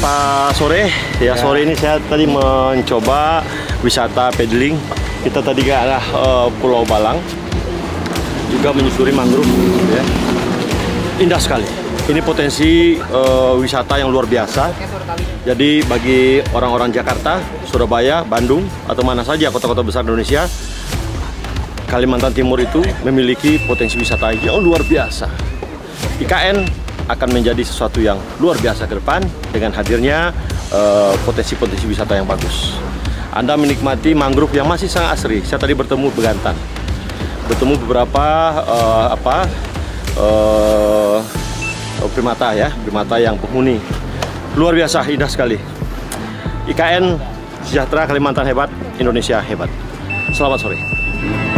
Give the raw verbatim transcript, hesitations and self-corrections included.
Pas sore ya, sore ini saya tadi mencoba wisata pedaling. Kita tadi ke arah uh, Pulau Balang, juga menyusuri mangrove ya. Indah sekali. Ini potensi uh, wisata yang luar biasa. Jadi bagi orang-orang Jakarta, Surabaya, Bandung, atau mana saja kota-kota besar Indonesia, Kalimantan Timur itu memiliki potensi wisata yang luar biasa. I K N akan menjadi sesuatu yang luar biasa ke depan dengan hadirnya potensi-potensi uh, wisata yang bagus. Anda menikmati mangrove yang masih sangat asri. Saya tadi bertemu begantan, bertemu beberapa uh, apa uh, primata ya, primata yang penghuni. Luar biasa, indah sekali. I K N sejahtera, Kalimantan hebat, Indonesia hebat. Selamat sore.